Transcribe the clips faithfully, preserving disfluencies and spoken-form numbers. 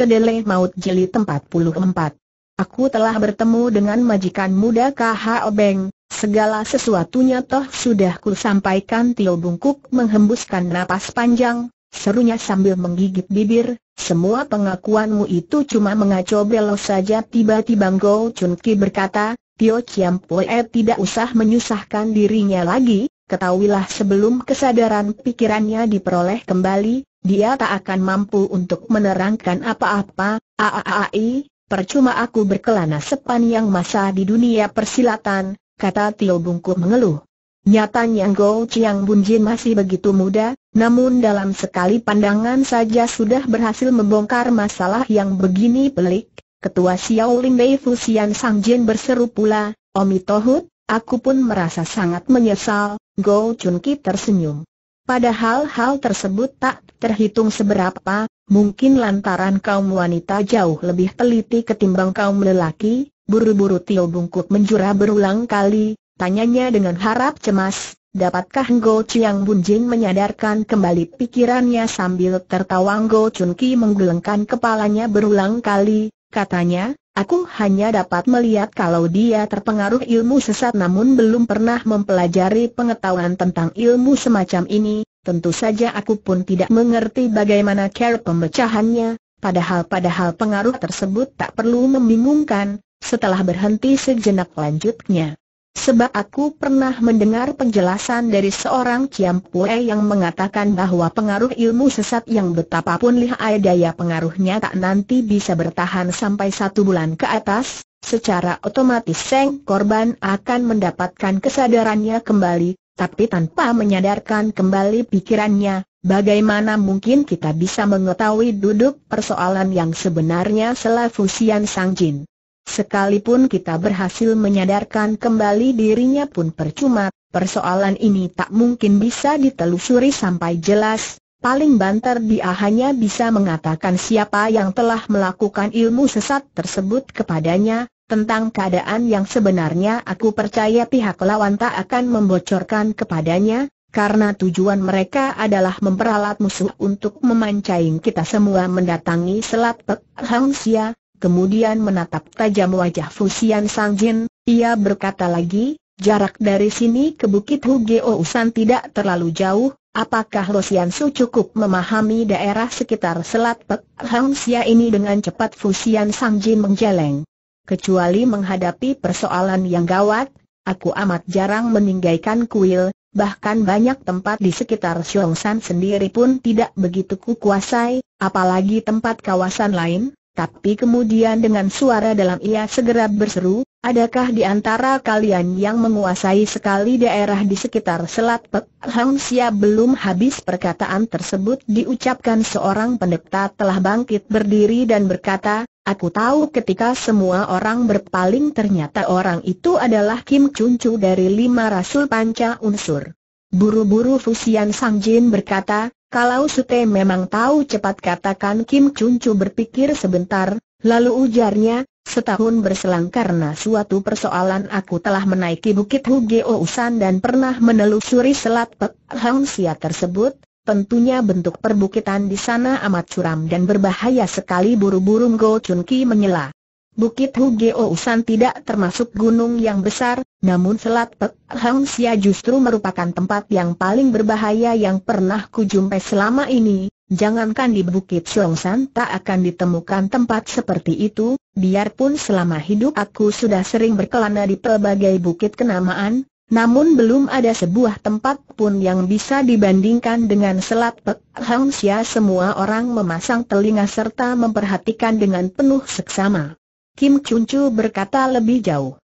Kedelai Maut Jilid empat puluh empat. Aku telah bertemu dengan majikan muda K H O Beng, segala sesuatunya toh sudah ku sampaikan. Tio Bungkuk menghembuskan napas panjang, serunya sambil menggigit bibir, semua pengakuanmu itu cuma mengacau belok saja. Tiba-tiba Go Chun Ki berkata, Tio Chiam Poe tidak usah menyusahkan dirinya lagi, ketahuilah sebelum kesadaran pikirannya diperoleh kembali, dia tak akan mampu untuk menerangkan apa-apa. Aai, percuma aku berkelana sepanjang masa di dunia persilatan, kata Tio Bungkuk mengeluh. Nyatanya Go Chiang Bun Jin masih begitu muda, namun dalam sekali pandangan saja sudah berhasil membongkar masalah yang begini pelik. Ketua Xiaolin Dai Fusian Sang Jin berseru pula, Omi Tohut, aku pun merasa sangat menyesal. Go Chun Ki tersenyum. Padahal hal tersebut tak terhitung seberapa, mungkin lantaran kaum wanita jauh lebih teliti ketimbang kaum lelaki. Buru-buru Tio Bungkuk menjura berulang kali, tanyanya dengan harap cemas, dapatkah Go Chiang Bun Jin menyadarkan kembali pikirannya? Sambil tertawa Go Chun Ki menggelengkan kepalanya berulang kali, katanya, aku hanya dapat melihat kalau dia terpengaruh ilmu sesat namun belum pernah mempelajari pengetahuan tentang ilmu semacam ini. Tentu saja aku pun tidak mengerti bagaimana cara pemecahannya, padahal-padahal pengaruh tersebut tak perlu membingungkan. Setelah berhenti sejenak lanjutnya, sebab aku pernah mendengar penjelasan dari seorang Chiam Pue yang mengatakan bahwa pengaruh ilmu sesat yang betapapun lihai daya pengaruhnya tak nanti bisa bertahan sampai satu bulan ke atas. Secara otomatis sang korban akan mendapatkan kesadarannya kembali, tapi tanpa menyadarkan kembali pikirannya, bagaimana mungkin kita bisa mengetahui duduk persoalan yang sebenarnya? Setelah Fusian Sang Jin, sekalipun kita berhasil menyadarkan kembali dirinya pun percuma, persoalan ini tak mungkin bisa ditelusuri sampai jelas. Paling banter dia hanya bisa mengatakan siapa yang telah melakukan ilmu sesat tersebut kepadanya. Tentang keadaan yang sebenarnya aku percaya pihak lawan tak akan membocorkan kepadanya, karena tujuan mereka adalah memperalat musuh untuk memancing kita semua mendatangi Selat Pek Hang Sia. Kemudian menatap tajam wajah Fusian Sang Jin, ia berkata lagi, jarak dari sini ke Bukit Hugeousan tidak terlalu jauh. Apakah Lo Sian Su cukup memahami daerah sekitar Selat Pek Hang Sia ini? Dengan cepat Fusian Sang Jin menjeleng. Kecuali menghadapi persoalan yang gawat, aku amat jarang meninggalkan kuil. Bahkan banyak tempat di sekitar Siongshan sendiri pun tidak begitu kukuasai, apalagi tempat kawasan lain. Tapi kemudian dengan suara dalam ia segera berseru, adakah di antara kalian yang menguasai sekali daerah di sekitar Selat Pek Hang Sia? Belum habis perkataan tersebut diucapkan, seorang pendeta telah bangkit berdiri dan berkata, aku tahu. Ketika semua orang berpaling, ternyata orang itu adalah Kim Chun Chu dari lima Rasul Panca Unsur. Buru-buru Fusian Sang Jin berkata, kalau Sute memang tahu cepat katakan. Kim Chun Chu berpikir sebentar, lalu ujarnya, setahun berselang karena suatu persoalan aku telah menaiki Bukit Hugeousan dan pernah menelusuri Selat Pek Hang Sia tersebut. Tentunya bentuk perbukitan di sana amat curam dan berbahaya sekali. Buru-buru Go Chun Ki menyela. Bukit Hugeousan tidak termasuk gunung yang besar, namun Selat Pek Hang Sia justru merupakan tempat yang paling berbahaya yang pernah kujumpai selama ini. Jangankan di Bukit Siongshan tak akan ditemukan tempat seperti itu. Biarpun selama hidup aku sudah sering berkelana di pelbagai bukit kenamaan, namun belum ada sebuah tempat pun yang bisa dibandingkan dengan Selat Pek Hang Sia. Semua orang memasang telinga serta memperhatikan dengan penuh seksama. Kim Chun Chu berkata lebih jauh,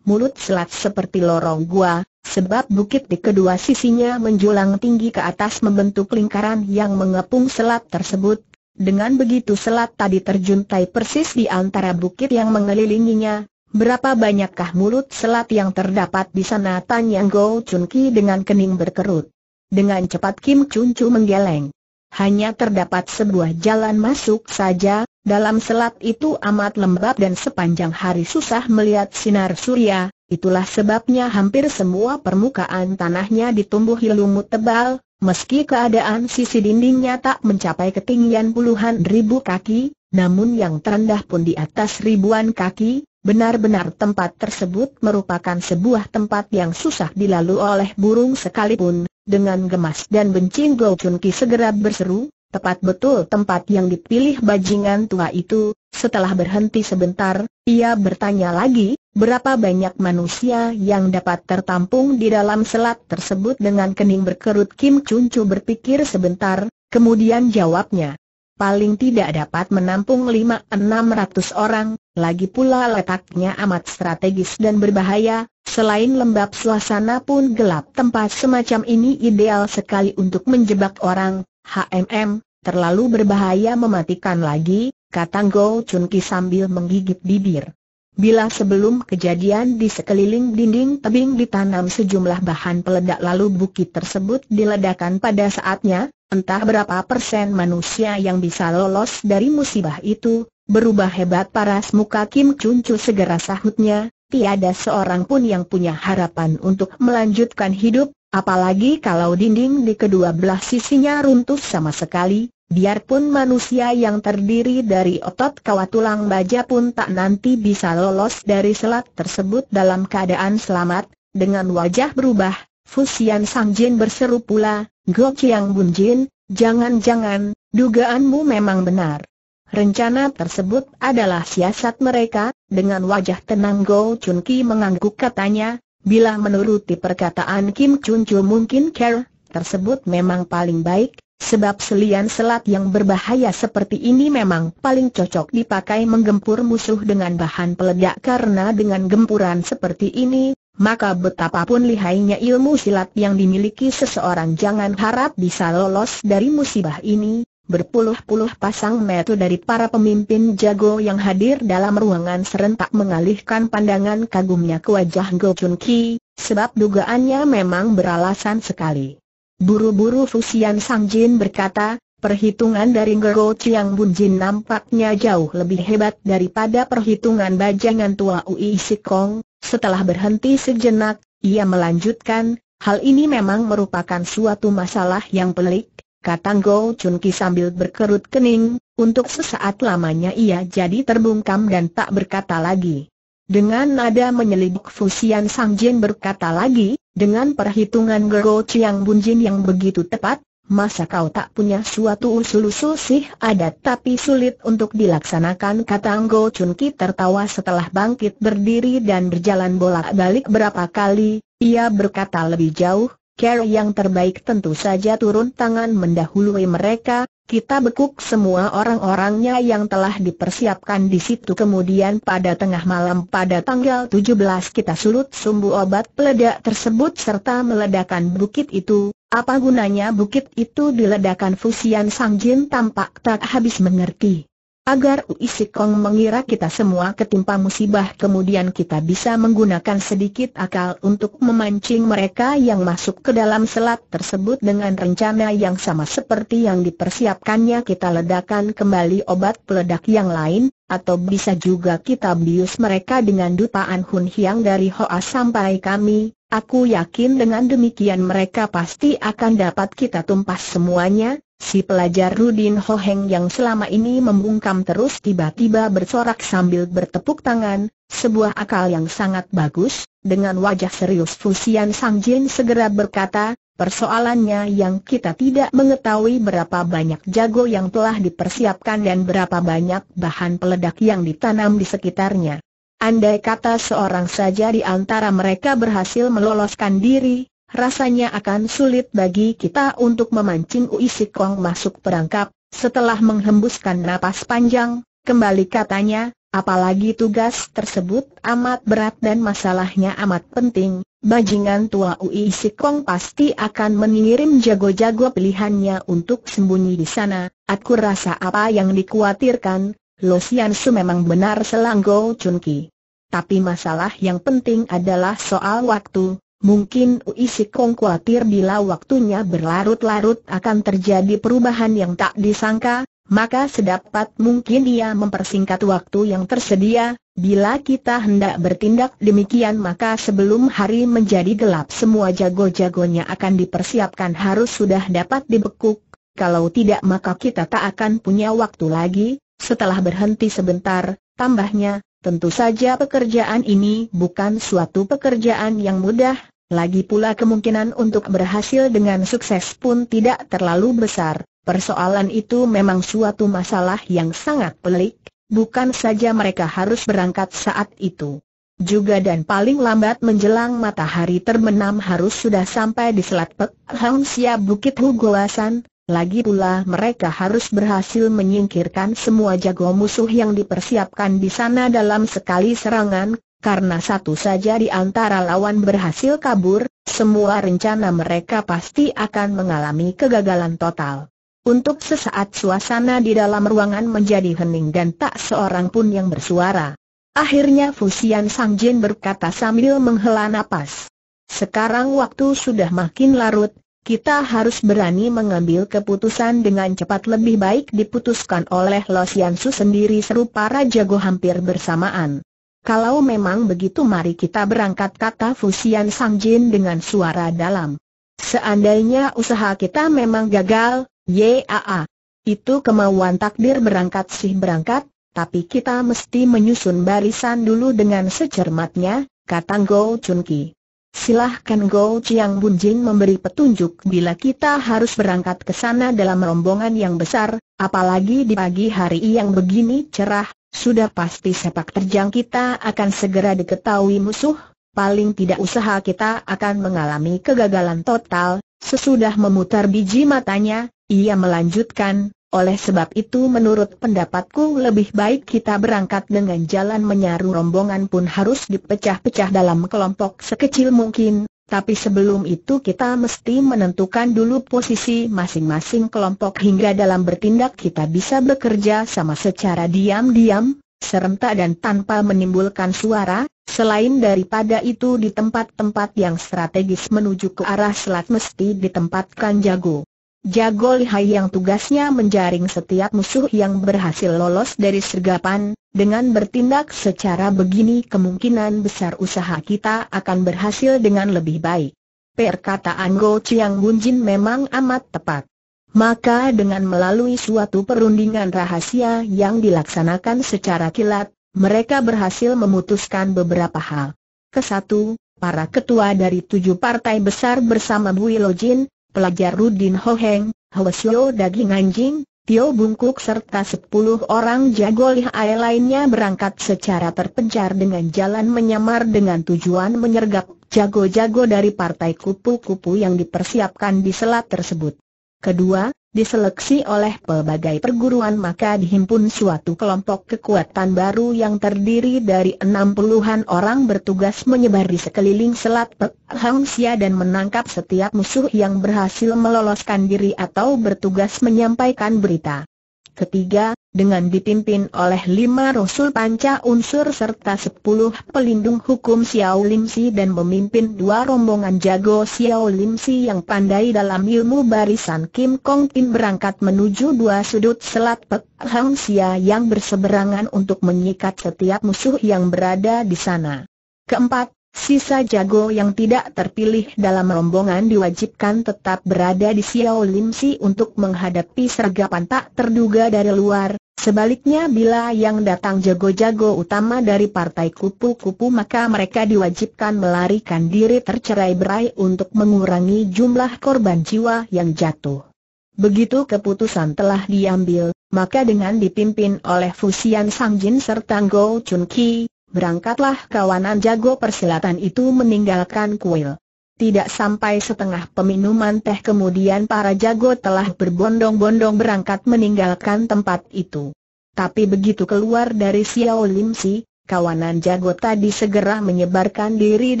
mulut selat seperti lorong gua, sebab bukit di kedua sisinya menjulang tinggi ke atas membentuk lingkaran yang mengepung selat tersebut. Dengan begitu selat tadi terjuntai persis di antara bukit yang mengelilinginya. Berapa banyakkah mulut selat yang terdapat di sana? Tanya Go Chun Ki dengan kening berkerut. Dengan cepat Kim Chun Chu menggeleng. Hanya terdapat sebuah jalan masuk saja. Dalam selat itu amat lembab dan sepanjang hari susah melihat sinar surya. Itulah sebabnya hampir semua permukaan tanahnya ditumbuhi lumut tebal, meski keadaan sisi dindingnya tak mencapai ketinggian puluhan ribu kaki. namun yang terendah pun di atas ribuan kaki, benar-benar tempat tersebut merupakan sebuah tempat yang susah dilalui oleh burung sekalipun. Dengan gemas dan benci Go Chun Ki segera berseru, tepat betul tempat yang dipilih bajingan tua itu. Setelah berhenti sebentar, ia bertanya lagi, berapa banyak manusia yang dapat tertampung di dalam selat tersebut? Dengan kening berkerut Kim Chun Chu berpikir sebentar, kemudian jawabnya, paling tidak dapat menampung lima ribu enam ratus orang. Lagi pula letaknya amat strategis dan berbahaya, selain lembab suasana pun gelap. Tempat semacam ini ideal sekali untuk menjebak orang. Hmm, terlalu berbahaya, mematikan lagi, kata Go Chun Ki sambil menggigit bibir. Bila sebelum kejadian di sekeliling dinding tebing ditanam sejumlah bahan peledak lalu bukit tersebut diledakkan pada saatnya, entah berapa persen manusia yang bisa lolos dari musibah itu. Berubah hebat paras muka Kim Chun Chu segera sahutnya, tiada seorang pun yang punya harapan untuk melanjutkan hidup, apalagi kalau dinding di kedua belah sisinya runtuh sama sekali, biarpun manusia yang terdiri dari otot kawat tulang baja pun tak nanti bisa lolos dari selat tersebut dalam keadaan selamat. Dengan wajah berubah, Fusian Sang Jin berseru pula, Go Chiang Bun Jin, jangan-jangan, dugaanmu memang benar. Rencana tersebut adalah siasat mereka. Dengan wajah tenang Go Chun Ki mengangguk katanya, bila menuruti perkataan Kim Chun Chu mungkin care tersebut memang paling baik, sebab selian selat yang berbahaya seperti ini memang paling cocok dipakai menggempur musuh dengan bahan peledak, karena dengan gempuran seperti ini, maka betapapun lihainya ilmu silat yang dimiliki seseorang jangan harap bisa lolos dari musibah ini. Berpuluh-puluh pasang mata dari para pemimpin jago yang hadir dalam ruangan serentak mengalihkan pandangan kagumnya ke wajah Go Chun Ki, sebab dugaannya memang beralasan sekali. Buru-buru Fusian Sang Jin berkata, perhitungan dari Go Chiang Bun Jin nampaknya jauh lebih hebat daripada perhitungan bajingan tua Ui Sikong. Setelah berhenti sejenak, ia melanjutkan, hal ini memang merupakan suatu masalah yang pelik, kata Go Chun Ki sambil berkerut kening. Untuk sesaat lamanya ia jadi terbungkam dan tak berkata lagi. Dengan nada menyelidik Fusian Sang Jin berkata lagi, dengan perhitungan Go Chiang Bun Jin yang begitu tepat, masa kau tak punya suatu usul-usul sih adat tapi sulit untuk dilaksanakan? Kata Go Chun Ki tertawa. Setelah bangkit berdiri dan berjalan bolak-balik berapa kali, ia berkata lebih jauh, cara yang terbaik tentu saja turun tangan mendahului mereka. Kita bekuk semua orang-orangnya yang telah dipersiapkan di situ. Kemudian pada tengah malam pada tanggal tujuh belas kita sulut sumbu obat peledak tersebut serta meledakkan bukit itu. Apa gunanya bukit itu diledakkan? Fusian Sang Jin tampak tak habis mengerti. Agar Ui Sikong mengira kita semua ketimpa musibah, kemudian kita bisa menggunakan sedikit akal untuk memancing mereka yang masuk ke dalam selat tersebut. Dengan rencana yang sama seperti yang dipersiapkannya, kita ledakan kembali obat peledak yang lain, atau bisa juga kita bius mereka dengan dupaan Hun Hiang dari Hoa sampai kami. Aku yakin dengan demikian mereka pasti akan dapat kita tumpas semuanya. Si pelajar Rudin Ho Heng yang selama ini membungkam terus tiba-tiba bersorak sambil bertepuk tangan, sebuah akal yang sangat bagus. Dengan wajah serius Fusian Sang Jin segera berkata, persoalannya yang kita tidak mengetahui berapa banyak jago yang telah dipersiapkan dan berapa banyak bahan peledak yang ditanam di sekitarnya. Andai kata seorang saja di antara mereka berhasil meloloskan diri, rasanya akan sulit bagi kita untuk memancing Ui Sikong masuk perangkap. Setelah menghembuskan napas panjang, kembali katanya, apalagi tugas tersebut amat berat dan masalahnya amat penting. Bajingan tua Ui Sikong pasti akan mengirim jago-jago pilihannya untuk sembunyi di sana. Aku rasa apa yang dikhawatirkan Lo Sian Su memang benar, selang Go Chun Ki. Tapi masalah yang penting adalah soal waktu. Mungkin Ui Sikong khawatir bila waktunya berlarut-larut akan terjadi perubahan yang tak disangka, maka sedapat mungkin ia mempersingkat waktu yang tersedia. Bila kita hendak bertindak demikian, maka sebelum hari menjadi gelap semua jago-jagonya akan dipersiapkan, harus sudah dapat dibekuk. Kalau tidak maka kita tak akan punya waktu lagi. Setelah berhenti sebentar, tambahnya, tentu saja pekerjaan ini bukan suatu pekerjaan yang mudah, lagi pula kemungkinan untuk berhasil dengan sukses pun tidak terlalu besar. Persoalan itu memang suatu masalah yang sangat pelik, bukan saja mereka harus berangkat saat itu. Juga dan paling lambat menjelang matahari terbenam harus sudah sampai di Selat Pek Hang Sia Bukit Hugoasan. Lagi pula mereka harus berhasil menyingkirkan semua jago musuh yang dipersiapkan di sana dalam sekali serangan. Karena satu saja di antara lawan berhasil kabur, semua rencana mereka pasti akan mengalami kegagalan total. Untuk sesaat suasana di dalam ruangan menjadi hening dan tak seorang pun yang bersuara. Akhirnya Fu Sian Sang Jin berkata sambil menghela napas, "Sekarang waktu sudah makin larut, kita harus berani mengambil keputusan dengan cepat. Lebih baik diputuskan oleh Lo Sian Su sendiri," seru para jago hampir bersamaan. "Kalau memang begitu mari kita berangkat," kata Fu Sian Sang Jin dengan suara dalam. "Seandainya usaha kita memang gagal, yaa, itu kemauan takdir. Berangkat sih berangkat, tapi kita mesti menyusun barisan dulu dengan secermatnya," kata Go Chun Ki. "Silahkan." Go Chiang Bun Jin memberi petunjuk bila kita harus berangkat ke sana dalam rombongan yang besar, apalagi di pagi hari yang begini cerah, sudah pasti sepak terjang kita akan segera diketahui musuh, paling tidak usaha kita akan mengalami kegagalan total. Sesudah memutar biji matanya, ia melanjutkan, "Oleh sebab itu menurut pendapatku lebih baik kita berangkat dengan jalan menyaru. Rombongan pun harus dipecah-pecah dalam kelompok sekecil mungkin, tapi sebelum itu kita mesti menentukan dulu posisi masing-masing kelompok. Hingga dalam bertindak kita bisa bekerja sama secara diam-diam, serentak dan tanpa menimbulkan suara. Selain daripada itu di tempat-tempat yang strategis menuju ke arah selat mesti ditempatkan jago. Jago lihai yang tugasnya menjaring setiap musuh yang berhasil lolos dari sergapan. Dengan bertindak secara begini kemungkinan besar usaha kita akan berhasil dengan lebih baik." Perkataan Go Chiang Bun Jin memang amat tepat. Maka dengan melalui suatu perundingan rahasia yang dilaksanakan secara kilat, mereka berhasil memutuskan beberapa hal. Kesatu, para ketua dari tujuh partai besar bersama Bui Lo Jin, Pelajar Rudin Ho Heng, Hwa Sio Daging Anjing, Tio Bungkuk serta sepuluh orang jago lihai lainnya berangkat secara terpencar dengan jalan menyamar dengan tujuan menyergap jago-jago dari partai kupu-kupu yang dipersiapkan di selat tersebut. Kedua, diseleksi oleh pelbagai perguruan maka dihimpun suatu kelompok kekuatan baru yang terdiri dari enam puluhan orang bertugas menyebar di sekeliling selat Pek Hang Sia dan menangkap setiap musuh yang berhasil meloloskan diri atau bertugas menyampaikan berita. Ketiga, dengan dipimpin oleh lima Rasul Panca Unsur serta sepuluh pelindung hukum Xiao Lim Si dan memimpin dua rombongan jago Xiao Lim Si yang pandai dalam ilmu barisan Kim Kong Tin berangkat menuju dua sudut selat Pek Hang Sia yang berseberangan untuk menyikat setiap musuh yang berada di sana. Keempat, sisa jago yang tidak terpilih dalam rombongan diwajibkan tetap berada di Xiao Lim Si untuk menghadapi sergapan tak terduga dari luar. Sebaliknya bila yang datang jago-jago utama dari partai kupu-kupu maka mereka diwajibkan melarikan diri tercerai-berai untuk mengurangi jumlah korban jiwa yang jatuh. Begitu keputusan telah diambil, maka dengan dipimpin oleh Fu Sian Sang Jin serta Go Chun Ki, berangkatlah kawanan jago persilatan itu meninggalkan kuil. Tidak sampai setengah peminuman teh kemudian para jago telah berbondong-bondong berangkat meninggalkan tempat itu. Tapi begitu keluar dari Xiao Lim Si, kawanan jago tadi segera menyebarkan diri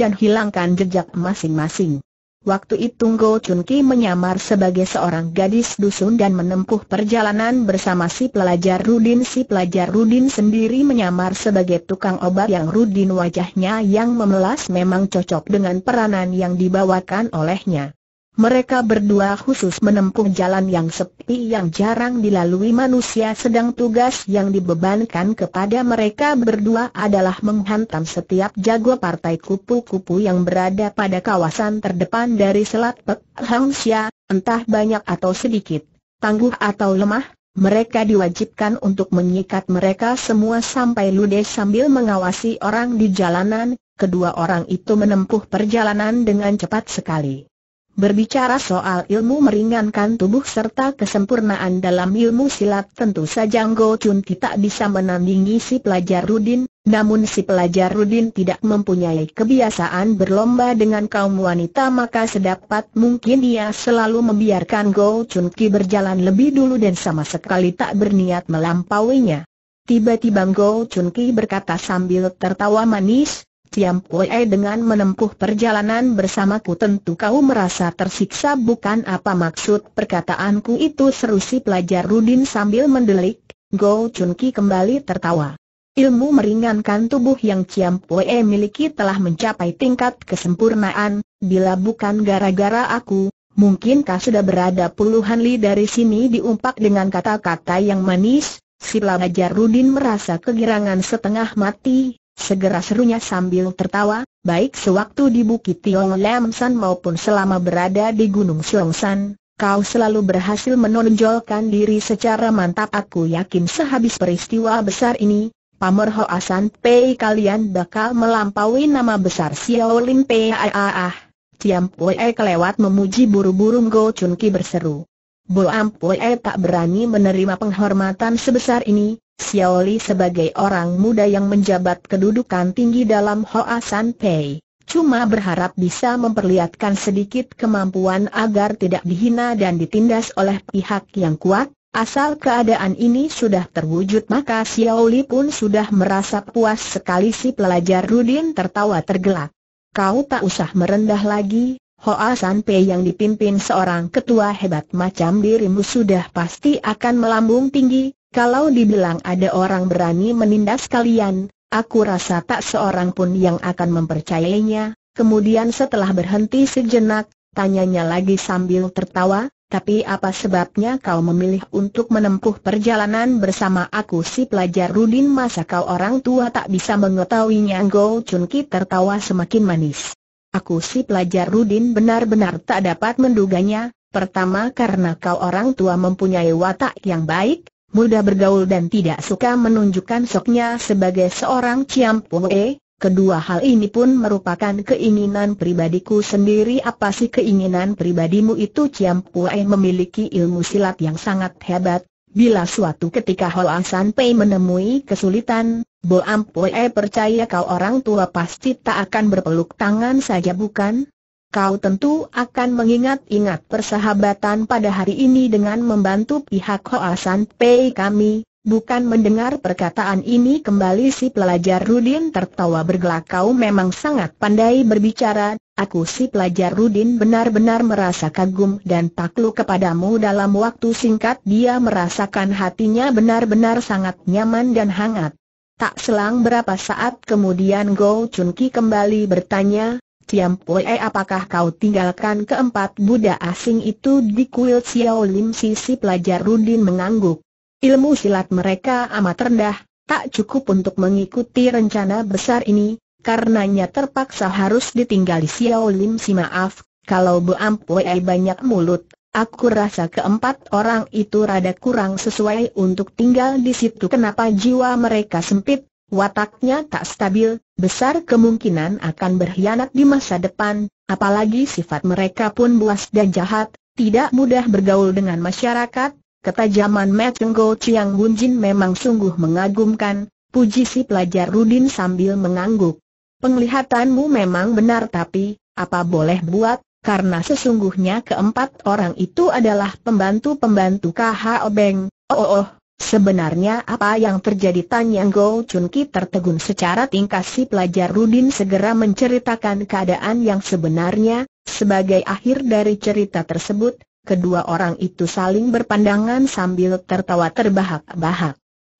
dan hilangkan jejak masing-masing. Waktu itu Go Chun Ki menyamar sebagai seorang gadis dusun dan menempuh perjalanan bersama si pelajar Rudin. Si pelajar Rudin sendiri menyamar sebagai tukang obat yang Rudin wajahnya yang memelas memang cocok dengan peranan yang dibawakan olehnya. Mereka berdua khusus menempuh jalan yang sepi yang jarang dilalui manusia, sedang tugas yang dibebankan kepada mereka berdua adalah menghantam setiap jago partai kupu-kupu yang berada pada kawasan terdepan dari selat Pek Hang Sia. Entah banyak atau sedikit, tangguh atau lemah, mereka diwajibkan untuk menyikat mereka semua sampai ludes sambil mengawasi orang di jalanan. Kedua orang itu menempuh perjalanan dengan cepat sekali. Berbicara soal ilmu meringankan tubuh serta kesempurnaan dalam ilmu silat, tentu saja Go Chun tidak bisa menandingi si pelajar Rudin. Namun si pelajar Rudin tidak mempunyai kebiasaan berlomba dengan kaum wanita, maka sedapat mungkin ia selalu membiarkan Go Chun Ki berjalan lebih dulu dan sama sekali tak berniat melampauinya. Tiba-tiba Go Chun Ki berkata sambil tertawa manis, "Tiam Pue, dengan menempuh perjalanan bersamaku tentu kau merasa tersiksa bukan?" "Apa maksud perkataanku itu?" seru si pelajar Rudin sambil mendelik. Go Chun Ki kembali tertawa. Ilmu meringankan tubuh yang Tiam Pue miliki telah mencapai tingkat kesempurnaan. "Bila bukan gara-gara aku, mungkinkah sudah berada puluhan li dari sini?" diumpak dengan kata-kata yang manis. Si pelajar Rudin merasa kegirangan setengah mati. Segera serunya sambil tertawa, "Baik sewaktu di Bukit Tiong Lam San maupun selama berada di Gunung Siong San, kau selalu berhasil menonjolkan diri secara mantap. Aku yakin sehabis peristiwa besar ini, pamor Hoa San Pei kalian bakal melampaui nama besar Xiaolin Pei." "Ah ah ah, Tiam Pue kelewat memuji," buru-buru Go Chun Ki berseru. "Boam Pue tak berani menerima penghormatan sebesar ini. Xiaoli sebagai orang muda yang menjabat kedudukan tinggi dalam Hoa San Pei, cuma berharap bisa memperlihatkan sedikit kemampuan agar tidak dihina dan ditindas oleh pihak yang kuat. Asal keadaan ini sudah terwujud, maka Xiaoli pun sudah merasa puas sekali." Si pelajar Rudin tertawa tergelak. "Kau tak usah merendah lagi. Hoa San Pei yang dipimpin seorang ketua hebat macam dirimu sudah pasti akan melambung tinggi. Kalau dibilang ada orang berani menindas kalian, aku rasa tak seorang pun yang akan mempercayainya." Kemudian setelah berhenti sejenak, tanyanya lagi sambil tertawa, "Tapi apa sebabnya kau memilih untuk menempuh perjalanan bersama aku?" Si pelajar Rudin, "Masa kau orang tua tak bisa mengetahuinya?" Go Chun Ki tertawa semakin manis. "Aku si pelajar Rudin benar-benar tak dapat menduganya. Pertama karena kau orang tua mempunyai watak yang baik, mudah bergaul dan tidak suka menunjukkan soknya sebagai seorang Tiam Pue. Kedua hal ini pun merupakan keinginan pribadiku sendiri." "Apa sih keinginan pribadimu itu?" "Tiam Pue memiliki ilmu silat yang sangat hebat. Bila suatu ketika Hoa San Pei menemui kesulitan, Boam Pue percaya kau orang tua pasti tak akan berpeluk tangan saja, bukan? Kau tentu akan mengingat-ingat persahabatan pada hari ini dengan membantu pihak Hoa San Pei kami, bukan?" Mendengar perkataan ini kembali si pelajar Rudin tertawa bergelak. "Kau memang sangat pandai berbicara." "Aku si pelajar Rudin benar-benar merasa kagum dan takluk kepadamu." Dalam waktu singkat dia merasakan hatinya benar-benar sangat nyaman dan hangat. Tak selang berapa saat kemudian Go Chun Ki kembali bertanya, "Tiam Pue, apakah kau tinggalkan keempat budak asing itu di kuil Xiaolim?" Sisi pelajar Rudin mengangguk. "Ilmu silat mereka amat rendah, tak cukup untuk mengikuti rencana besar ini, karenanya terpaksa harus ditinggali Xiaolim. Si maaf, kalau Boam Pue banyak mulut, aku rasa keempat orang itu rada kurang sesuai untuk tinggal di situ." "Kenapa?" "Jiwa mereka sempit, wataknya tak stabil, besar kemungkinan akan berkhianat di masa depan, apalagi sifat mereka pun buas dan jahat, tidak mudah bergaul dengan masyarakat." Ketajaman Maceng Go Chiang Bun Jin memang sungguh mengagumkan, puji si pelajar Rudin sambil mengangguk. "Penglihatanmu memang benar, tapi apa boleh buat, karena sesungguhnya keempat orang itu adalah pembantu-pembantu K H O Beng." Oh oh. "Sebenarnya apa yang terjadi?" tanya Go Chun Ki tertegun secara tingkas. Si pelajar Rudin segera menceritakan keadaan yang sebenarnya. Sebagai akhir dari cerita tersebut, kedua orang itu saling berpandangan sambil tertawa terbahak-bahak.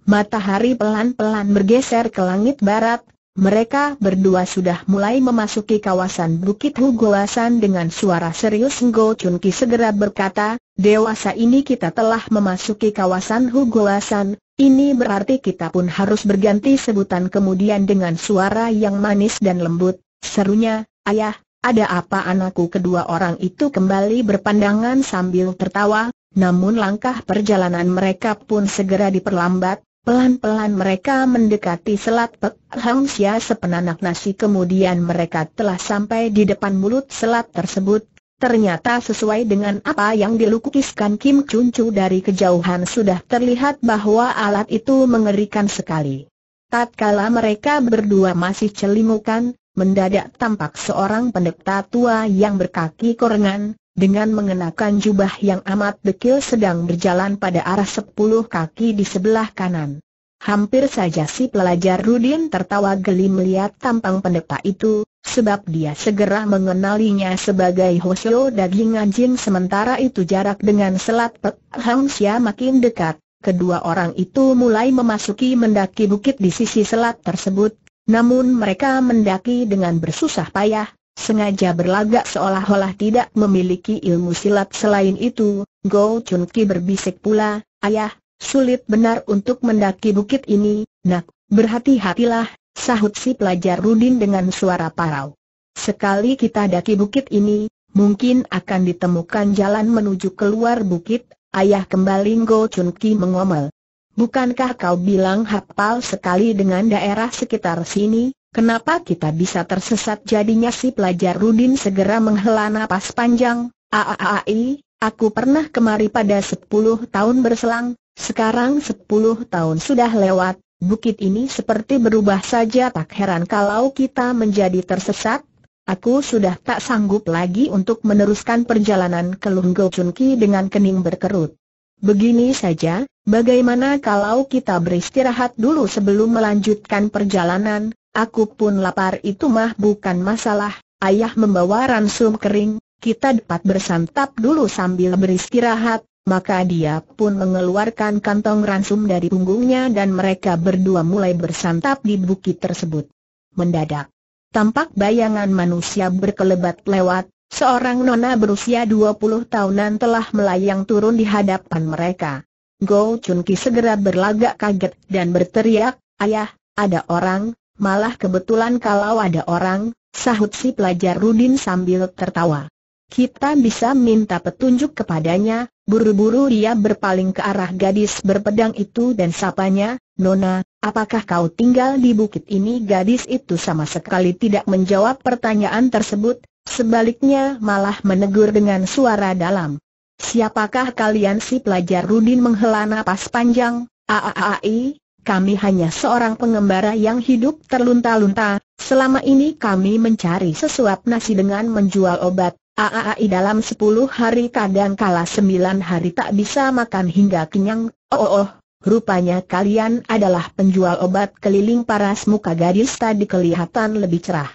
Matahari pelan-pelan bergeser ke langit barat. Mereka berdua sudah mulai memasuki kawasan Bukit Hugoasan. Dengan suara serius Go Chun Ki segera berkata, "Dewasa ini kita telah memasuki kawasan Hugoasan, ini berarti kita pun harus berganti sebutan." Kemudian dengan suara yang manis dan lembut, serunya, "Ayah, ada apa anakku?" Kedua orang itu kembali berpandangan sambil tertawa. namun langkah perjalanan mereka pun segera diperlambat. Pelan-pelan mereka mendekati Selat Pek Hang Sia sepenanak nasi, kemudian mereka telah sampai di depan mulut selat tersebut. Ternyata sesuai dengan apa yang dilukiskan Kim Chun Chu dari kejauhan, sudah terlihat bahwa alat itu mengerikan sekali. Tatkala mereka berdua masih celimukan, mendadak tampak seorang pendeta tua yang berkaki korengan, dengan mengenakan jubah yang amat dekil sedang berjalan pada arah sepuluh kaki di sebelah kanan. Hampir saja si pelajar Rudin tertawa geli melihat tampang pendeta itu, sebab dia segera mengenalinya sebagai Hosio Dagingan Jin. Sementara itu jarak dengan Selat Pek Hang Sia makin dekat, kedua orang itu mulai memasuki mendaki bukit di sisi selat tersebut, namun mereka mendaki dengan bersusah payah. Sengaja berlagak seolah-olah tidak memiliki ilmu silat. Selain itu, Go Chun Ki berbisik pula, "Ayah, sulit benar untuk mendaki bukit ini, nak." "Berhati-hatilah," sahut si pelajar Rudin dengan suara parau. "Sekali kita daki bukit ini, mungkin akan ditemukan jalan menuju keluar bukit." "Ayah," kembali Go Chun Ki mengomel, "bukankah kau bilang hafal sekali dengan daerah sekitar sini? Kenapa kita bisa tersesat jadinya?" Si pelajar Rudin segera menghela napas panjang. "Aai, aku pernah kemari pada sepuluh tahun berselang, sekarang sepuluh tahun sudah lewat, bukit ini seperti berubah saja. Tak heran kalau kita menjadi tersesat. Aku sudah tak sanggup lagi untuk meneruskan perjalanan." Keluh Go Chun Ki dengan kening berkerut. "Begini saja, bagaimana kalau kita beristirahat dulu sebelum melanjutkan perjalanan? Aku pun lapar." "Itu mah bukan masalah, ayah membawa ransum kering, kita dapat bersantap dulu sambil beristirahat." Maka dia pun mengeluarkan kantong ransum dari punggungnya dan mereka berdua mulai bersantap di bukit tersebut. Mendadak, tampak bayangan manusia berkelebat lewat, seorang nona berusia dua puluh tahunan telah melayang turun di hadapan mereka. Go Chun Ki segera berlagak kaget dan berteriak, "Ayah, ada orang!" "Malah kebetulan kalau ada orang," sahut si pelajar Rudin sambil tertawa. "Kita bisa minta petunjuk kepadanya." Buru-buru dia berpaling ke arah gadis berpedang itu dan sapanya, "Nona, apakah kau tinggal di bukit ini?" Gadis itu sama sekali tidak menjawab pertanyaan tersebut, sebaliknya malah menegur dengan suara dalam, "Siapakah kalian?" Si pelajar Rudin menghela napas panjang, "Aai, kami hanya seorang pengembara yang hidup terlunta-lunta. Selama ini kami mencari sesuap nasi dengan menjual obat. Aai, dalam sepuluh hari kadang kala sembilan hari tak bisa makan hingga kenyang." "Oh, oh, rupanya kalian adalah penjual obat keliling paras." Muka gadis tadi kelihatan lebih cerah.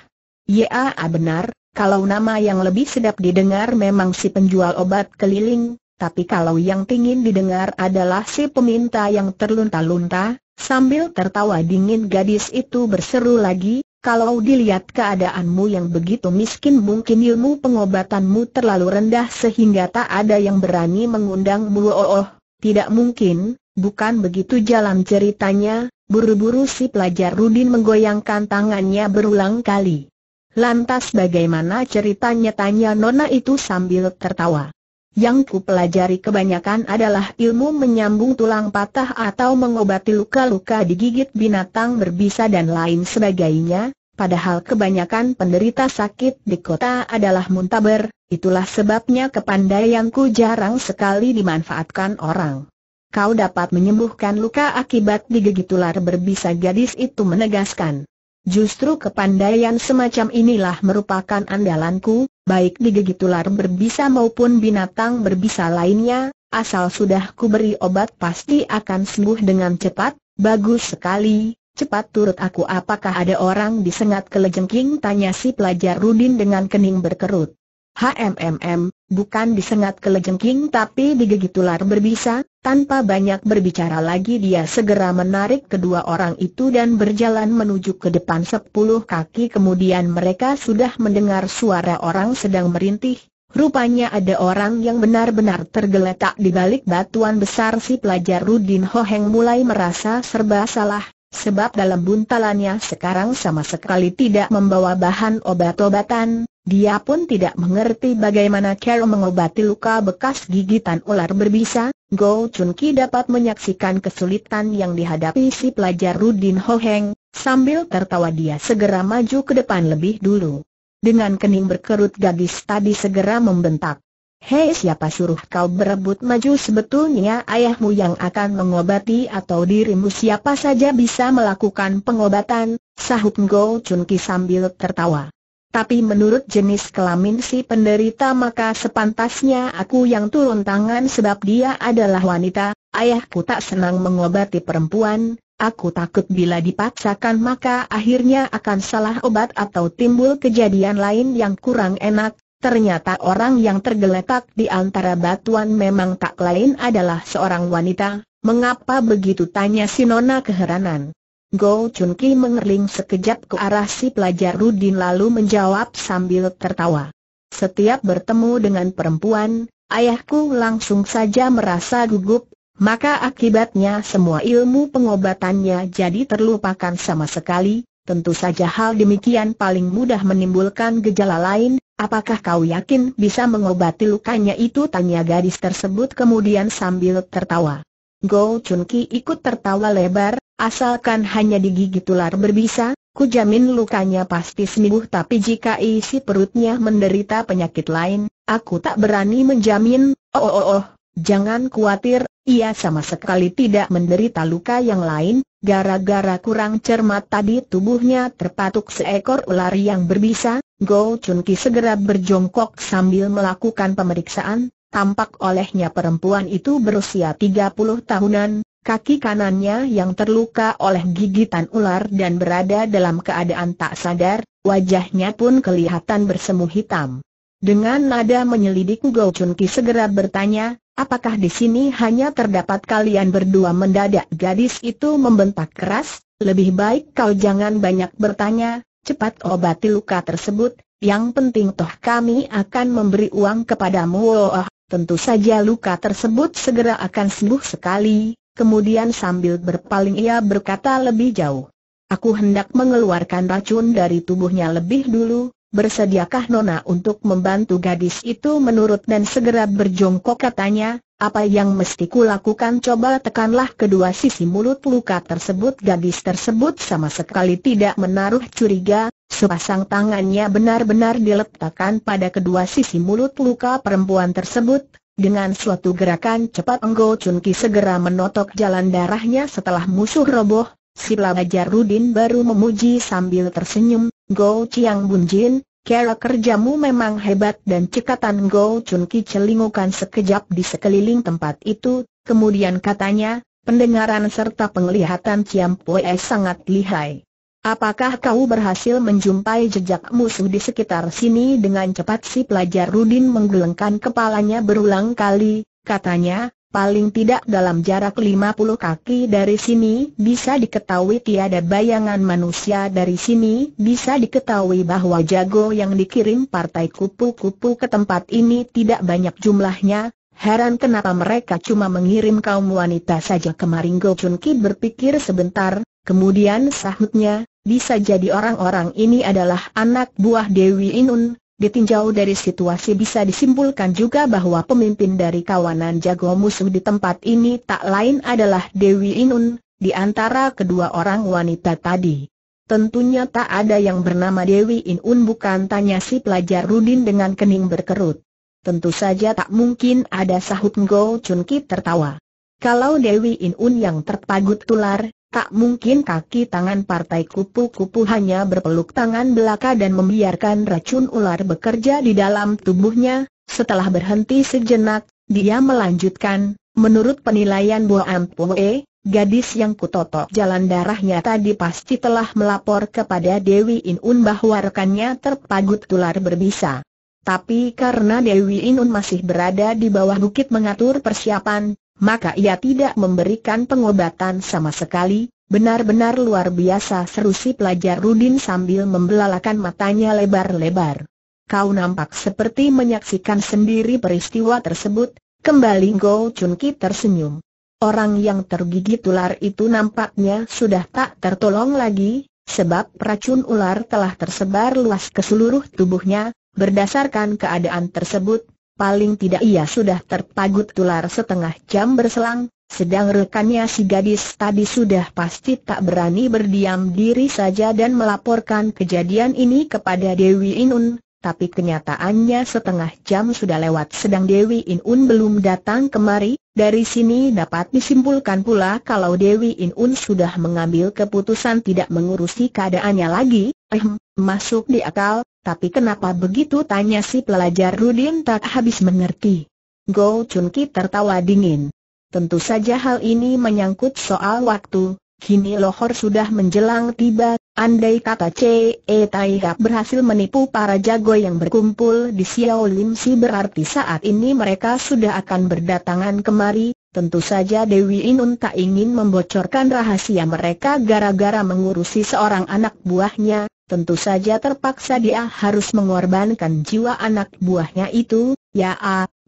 "Ya, benar, kalau nama yang lebih sedap didengar memang si penjual obat keliling, tapi kalau yang ingin didengar adalah si peminta yang terlunta-lunta." Sambil tertawa dingin gadis itu berseru lagi, "Kalau dilihat keadaanmu yang begitu miskin, mungkin ilmu pengobatanmu terlalu rendah sehingga tak ada yang berani mengundangmu." "Oh, oh, tidak mungkin, bukan begitu jalan ceritanya." Buru-buru si pelajar Rudin menggoyangkan tangannya berulang kali. "Lantas bagaimana ceritanya?" tanya nona itu sambil tertawa. "Yang ku pelajari kebanyakan adalah ilmu menyambung tulang patah atau mengobati luka-luka digigit binatang berbisa dan lain sebagainya. Padahal kebanyakan penderita sakit di kota adalah muntaber. Itulah sebabnya kepandaianku jarang sekali dimanfaatkan orang." "Kau dapat menyembuhkan luka akibat digigit ular berbisa," gadis itu menegaskan. "Justru kepandaian semacam inilah merupakan andalanku, baik digigit ular berbisa maupun binatang berbisa lainnya. Asal sudah kuberi obat pasti akan sembuh dengan cepat." "Bagus sekali, cepat turut aku." "Apakah ada orang disengat kelejengking?" tanya si pelajar Rudin dengan kening berkerut. "Hmm, bukan disengat kelejengking tapi digigit ular berbisa." Tanpa banyak berbicara lagi dia segera menarik kedua orang itu dan berjalan menuju ke depan sepuluh kaki. Kemudian mereka sudah mendengar suara orang sedang merintih. Rupanya ada orang yang benar-benar tergeletak di balik batuan besar. Si pelajar Rudin Hoheng mulai merasa serba salah, sebab dalam buntalannya sekarang sama sekali tidak membawa bahan obat-obatan. Dia pun tidak mengerti bagaimana cara mengobati luka bekas gigitan ular berbisa. Goh Chun Ki dapat menyaksikan kesulitan yang dihadapi si pelajar Rudin Ho Heng. Sambil tertawa dia segera maju ke depan lebih dulu. Dengan kening berkerut gadis tadi segera membentak, "Hei, siapa suruh kau berebut maju? Sebetulnya ayahmu yang akan mengobati atau dirimu? Siapa saja bisa melakukan pengobatan," sahut Goh Chun Ki sambil tertawa. "Tapi menurut jenis kelamin si penderita maka sepantasnya aku yang turun tangan sebab dia adalah wanita. Ayahku tak senang mengobati perempuan, aku takut bila dipaksakan maka akhirnya akan salah obat atau timbul kejadian lain yang kurang enak." Ternyata orang yang tergeletak di antara batuan memang tak lain adalah seorang wanita. "Mengapa begitu?" tanya si nona keheranan. Goh Chun Ki mengerling sekejap ke arah si pelajar Rudin lalu menjawab sambil tertawa, "Setiap bertemu dengan perempuan, ayahku langsung saja merasa gugup, maka akibatnya semua ilmu pengobatannya jadi terlupakan sama sekali. Tentu saja hal demikian paling mudah menimbulkan gejala lain. Apakah kau yakin bisa mengobati lukanya itu?" tanya gadis tersebut kemudian sambil tertawa. Goh Chun Ki ikut tertawa lebar. "Asalkan hanya digigit ular berbisa, ku jamin lukanya pasti sembuh. Tapi jika isi perutnya menderita penyakit lain, aku tak berani menjamin." "Oh, oh, oh, jangan khawatir, ia sama sekali tidak menderita luka yang lain. Gara-gara kurang cermat tadi tubuhnya terpatuk seekor ular yang berbisa." Goh Chun Ki segera berjongkok sambil melakukan pemeriksaan. Tampak olehnya perempuan itu berusia tiga puluh tahunan. Kaki kanannya yang terluka oleh gigitan ular dan berada dalam keadaan tak sadar, wajahnya pun kelihatan bersemu hitam. Dengan nada menyelidik, Goh Chun Ki segera bertanya, "Apakah di sini hanya terdapat kalian berdua?" Mendadak gadis itu membentak keras, "Lebih baik kau jangan banyak bertanya, cepat obati luka tersebut, yang penting toh kami akan memberi uang kepadamu." "Oh, tentu saja luka tersebut segera akan sembuh sekali." Kemudian sambil berpaling ia berkata lebih jauh, "Aku hendak mengeluarkan racun dari tubuhnya lebih dulu, bersediakah nona untuk membantu?" Gadis itu menurut dan segera berjongkok katanya, "Apa yang mesti kulakukan?" "Coba tekanlah kedua sisi mulut luka tersebut." Gadis tersebut sama sekali tidak menaruh curiga, sepasang tangannya benar-benar diletakkan pada kedua sisi mulut luka perempuan tersebut. Dengan suatu gerakan cepat Goh Chun Ki segera menotok jalan darahnya. Setelah musuh roboh, si pelajar Rudin baru memuji sambil tersenyum, "Goh Chiang Bun Jin, cara kerjamu memang hebat." Dan cekatan Goh Chun Ki celingukan sekejap di sekeliling tempat itu. Kemudian katanya, "Pendengaran serta penglihatan Ciam Poe sangat lihai. Apakah kau berhasil menjumpai jejak musuh di sekitar sini?" Dengan cepat si pelajar Rudin menggelengkan kepalanya berulang kali. Katanya, "Paling tidak dalam jarak lima puluh kaki dari sini bisa diketahui tiada bayangan manusia. Dari sini bisa diketahui bahwa jago yang dikirim partai kupu-kupu ke tempat ini tidak banyak jumlahnya. Heran kenapa mereka cuma mengirim kaum wanita saja kemari." Goh Chun Ki berpikir sebentar, kemudian sahutnya, "Bisa jadi orang-orang ini adalah anak buah Dewi Inun." Ditinjau dari situasi bisa disimpulkan juga bahwa pemimpin dari kawanan jago musuh di tempat ini tak lain adalah Dewi Inun. Di antara kedua orang wanita tadi, tentunya tak ada yang bernama Dewi Inun, bukan? Tanya si pelajar Rudin dengan kening berkerut. "Tentu saja tak mungkin ada," sahut Goh Chun Ki tertawa. "Kalau Dewi Inun yang terpagut ular, tak mungkin kaki tangan partai kupu-kupu hanya berpeluk tangan belaka dan membiarkan racun ular bekerja di dalam tubuhnya." Setelah berhenti sejenak, dia melanjutkan, "Menurut penilaian Bo Am Poe, gadis yang kutotok jalan darahnya tadi pasti telah melapor kepada Dewi Inun bahwa rekannya terpagut ular berbisa. Tapi karena Dewi Inun masih berada di bawah bukit mengatur persiapan, maka ia tidak memberikan pengobatan sama sekali." "Benar-benar luar biasa," seru si pelajar Rudin sambil membelalakan matanya lebar-lebar. "Kau nampak seperti menyaksikan sendiri peristiwa tersebut." Kembali Goh Chun Ki tersenyum. "Orang yang tergigit ular itu nampaknya sudah tak tertolong lagi, sebab racun ular telah tersebar luas ke seluruh tubuhnya. Berdasarkan keadaan tersebut, paling tidak ia sudah terpagut tular. Setengah jam berselang, sedang rekannya si gadis tadi sudah pasti tak berani berdiam diri saja dan melaporkan kejadian ini kepada Dewi Inun, tapi kenyataannya setengah jam sudah lewat sedang Dewi Inun belum datang kemari. Dari sini dapat disimpulkan pula kalau Dewi Inun sudah mengambil keputusan tidak mengurusi keadaannya lagi. Ehm, masuk di akal. Tapi kenapa begitu? Tanya si pelajar Rudin tak habis mengerti. Go Chun Ki tertawa dingin. Tentu saja hal ini menyangkut soal waktu. Kini lohor sudah menjelang tiba. Andai kata Ce Tai Hap berhasil menipu para jago yang berkumpul di Xiao Lim Si, berarti saat ini mereka sudah akan berdatangan kemari. Tentu saja Dewi Inun tak ingin membocorkan rahasia mereka gara-gara mengurusi seorang anak buahnya. Tentu saja terpaksa dia harus mengorbankan jiwa anak buahnya itu. Ya,